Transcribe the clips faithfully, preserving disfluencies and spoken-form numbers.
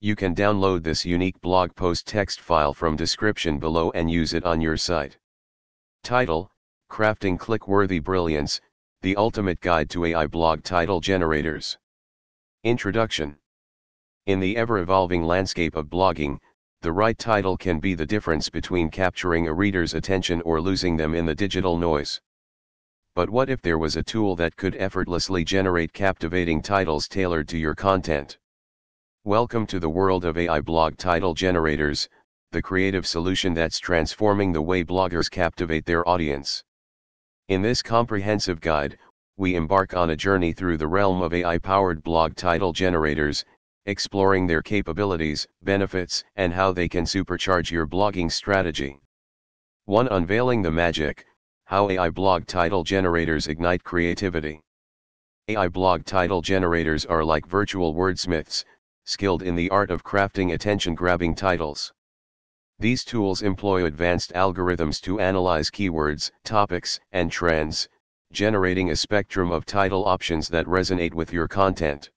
You can download this unique blog post text file from description below and use it on your site. Title: Crafting Click-Worthy Brilliance, the Ultimate Guide to A I Blog Title Generators. Introduction. In the ever-evolving landscape of blogging, the right title can be the difference between capturing a reader's attention or losing them in the digital noise. But what if there was a tool that could effortlessly generate captivating titles tailored to your content? Welcome to the world of A I blog title generators, the creative solution that's transforming the way bloggers captivate their audience. In this comprehensive guide, we embark on a journey through the realm of A I-powered blog title generators, exploring their capabilities, benefits, and how they can supercharge your blogging strategy. one Unveiling the Magic: How A I Blog Title Generators Ignite Creativity. A I blog title generators are like virtual wordsmiths, skilled in the art of crafting attention-grabbing titles. These tools employ advanced algorithms to analyze keywords, topics, and trends, generating a spectrum of title options that resonate with your content.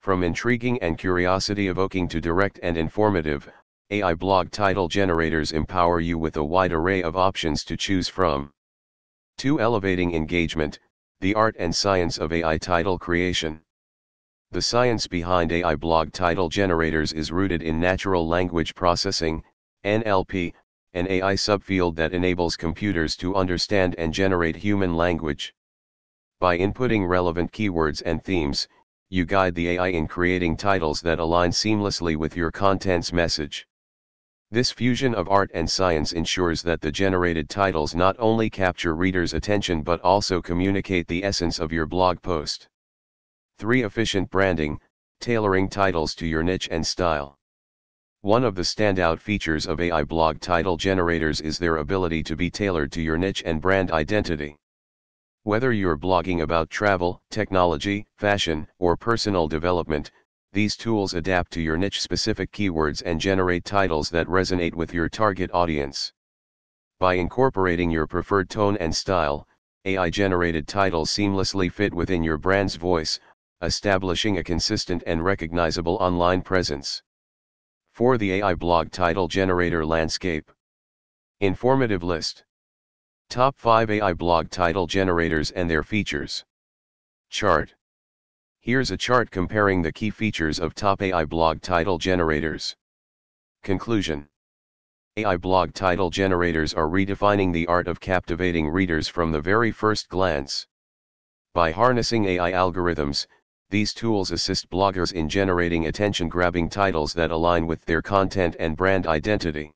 From intriguing and curiosity-evoking to direct and informative, A I blog title generators empower you with a wide array of options to choose from. two Elevating Engagement: The Art and Science of A I Title Creation. The science behind A I blog title generators is rooted in natural language processing, N L P, an A I subfield that enables computers to understand and generate human language. By inputting relevant keywords and themes, you guide the A I in creating titles that align seamlessly with your content's message. This fusion of art and science ensures that the generated titles not only capture readers' attention but also communicate the essence of your blog post. three Efficient Branding: Tailoring Titles to Your Niche and Style. One of the standout features of A I blog title generators is their ability to be tailored to your niche and brand identity. Whether you're blogging about travel, technology, fashion, or personal development, these tools adapt to your niche-specific keywords and generate titles that resonate with your target audience. By incorporating your preferred tone and style, A I-generated titles seamlessly fit within your brand's voice, establishing a consistent and recognizable online presence. four The A I Blog Title Generator Landscape. Informative List. Top five A I Blog Title Generators and Their Features. Chart. Here's a chart comparing the key features of top A I Blog Title Generators. Conclusion. A I Blog Title Generators are redefining the art of captivating readers from the very first glance. By harnessing A I algorithms, these tools assist bloggers in generating attention-grabbing titles that align with their content and brand identity.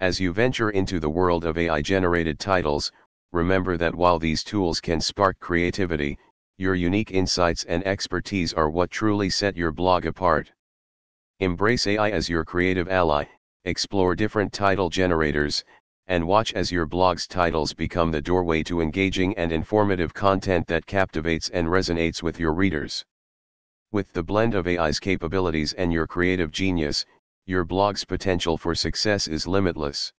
As you venture into the world of A I-generated titles, remember that while these tools can spark creativity, your unique insights and expertise are what truly set your blog apart. Embrace A I as your creative ally, explore different title generators, and watch as your blog's titles become the doorway to engaging and informative content that captivates and resonates with your readers. With the blend of A I's capabilities and your creative genius, your blog's potential for success is limitless.